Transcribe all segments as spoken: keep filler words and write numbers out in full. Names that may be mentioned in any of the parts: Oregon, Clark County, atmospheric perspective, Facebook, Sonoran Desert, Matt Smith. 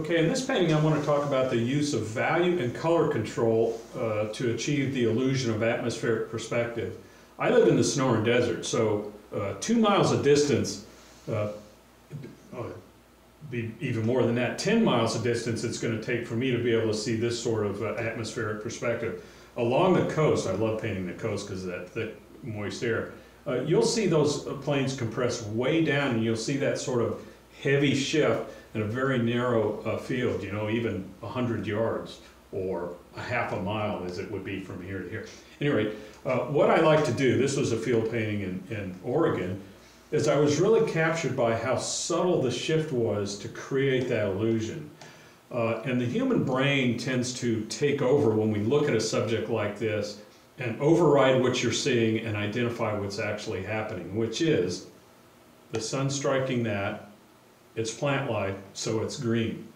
Okay, in this painting I want to talk about the use of value and color control uh, to achieve the illusion of atmospheric perspective. I live in the Sonoran Desert, so uh, two miles of distance, uh, oh, be even more than that, ten miles of distance it's going to take for me to be able to see this sort of uh, atmospheric perspective. Along the coast, I love painting the coast because of that thick, moist air, uh, you'll see those planes compress way down and you'll see that sort of heavy shift in a very narrow uh, field, you know, even a hundred yards or a half a mile as it would be from here to here. Anyway, uh, what I like to do, this was a field painting in, in Oregon, is I was really captured by how subtle the shift was to create that illusion. Uh, and the human brain tends to take over when we look at a subject like this and override what you're seeing and identify what's actually happening, which is the sun striking that, it's plant life, so it's green.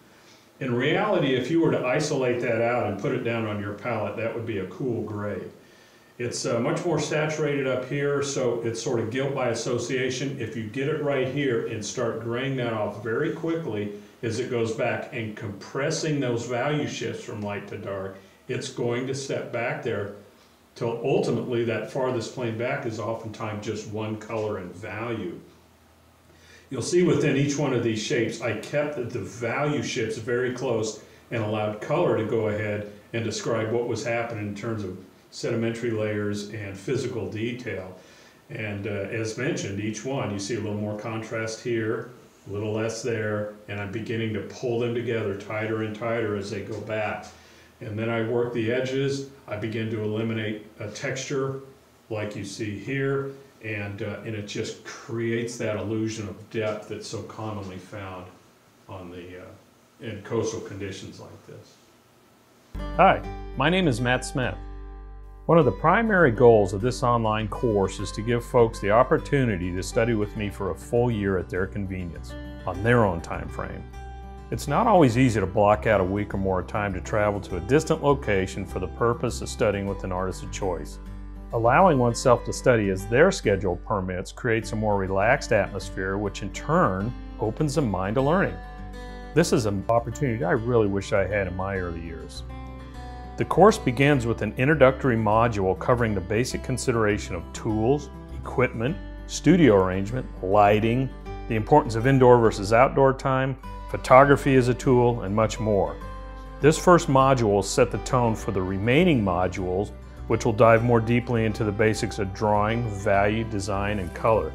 In reality, if you were to isolate that out and put it down on your palette, that would be a cool gray. It's uh, much more saturated up here, so it's sort of guilt by association. If you get it right here and start graying that off very quickly as it goes back and compressing those value shifts from light to dark, it's going to step back there till ultimately that farthest plane back is oftentimes just one color and value. You'll see within each one of these shapes, I kept the value shifts very close and allowed color to go ahead and describe what was happening in terms of sedimentary layers and physical detail. And uh, as mentioned, each one, you see a little more contrast here, a little less there, and I'm beginning to pull them together tighter and tighter as they go back. And then I work the edges, I begin to eliminate a texture like you see here, and, uh, and it just creates that illusion of depth that's so commonly found on the, uh, in coastal conditions like this. Hi, my name is Matt Smith. One of the primary goals of this online course is to give folks the opportunity to study with me for a full year at their convenience, on their own time frame. It's not always easy to block out a week or more time to travel to a distant location for the purpose of studying with an artist of choice. Allowing oneself to study as their schedule permits creates a more relaxed atmosphere, which in turn opens the mind to learning. This is an opportunity I really wish I had in my early years. The course begins with an introductory module covering the basic consideration of tools, equipment, studio arrangement, lighting, the importance of indoor versus outdoor time, photography as a tool, and much more. This first module will set the tone for the remaining modules, which will dive more deeply into the basics of drawing, value, design, and color.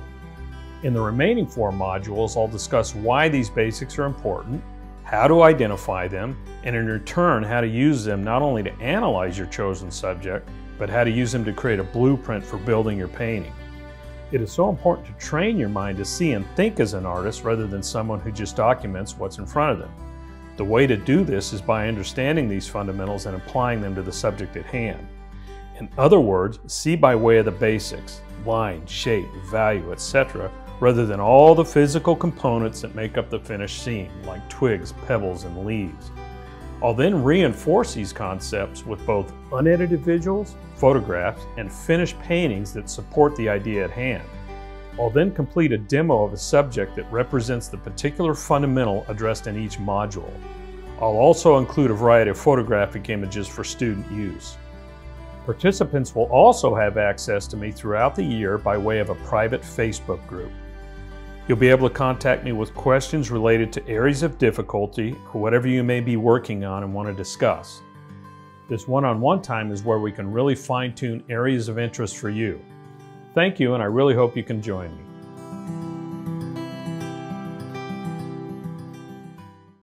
In the remaining four modules, I'll discuss why these basics are important, how to identify them, and in return, how to use them not only to analyze your chosen subject, but how to use them to create a blueprint for building your painting. It is so important to train your mind to see and think as an artist rather than someone who just documents what's in front of them. The way to do this is by understanding these fundamentals and applying them to the subject at hand. In other words, see by way of the basics, line, shape, value, et cetera, rather than all the physical components that make up the finished scene, like twigs, pebbles, and leaves. I'll then reinforce these concepts with both unedited visuals, photographs, and finished paintings that support the idea at hand. I'll then complete a demo of a subject that represents the particular fundamental addressed in each module. I'll also include a variety of photographic images for student use. Participants will also have access to me throughout the year by way of a private Facebook group. You'll be able to contact me with questions related to areas of difficulty or whatever you may be working on and want to discuss. This one-on-one time is where we can really fine-tune areas of interest for you. Thank you, and I really hope you can join me.